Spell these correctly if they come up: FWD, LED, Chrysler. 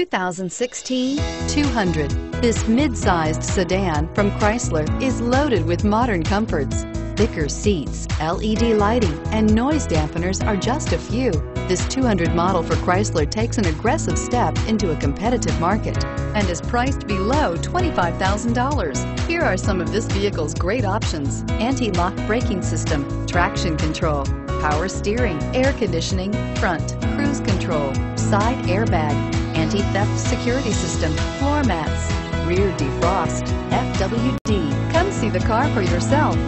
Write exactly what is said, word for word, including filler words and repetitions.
two thousand sixteen two hundred. This mid-sized sedan from Chrysler is loaded with modern comforts. Thicker seats, L E D lighting, and noise dampeners are just a few. This two hundred model for Chrysler takes an aggressive step into a competitive market and is priced below twenty-five thousand dollars. Here are some of this vehicle's great options: anti-lock braking system, traction control, power steering, air conditioning, front, cruise control, side airbag, anti-theft security system, floor mats, rear defrost, F W D. Come see the car for yourself.